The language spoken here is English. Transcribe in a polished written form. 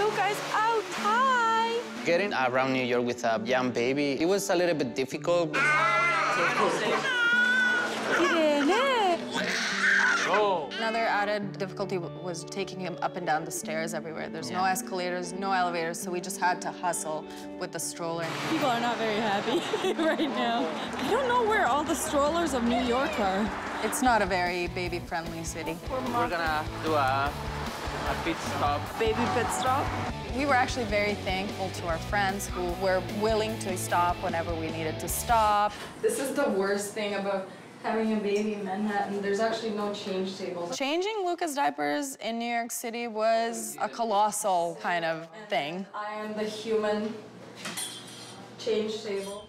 Lucas out. Hi. Getting around New York with a young baby, it was a little bit difficult. Another added difficulty was taking him up and down the stairs everywhere. There's no escalators, no elevators, so we just had to hustle with the stroller. People are not very happy right now. I don't know where all the strollers of New York are. It's not a very baby-friendly city. We're gonna do a pit stop. Baby pit stop. We were actually very thankful to our friends who were willing to stop whenever we needed to stop. This is the worst thing about having a baby in Manhattan. There's actually no change tables. Changing Lucas diapers in New York City was a colossal kind of thing. I am the human change table.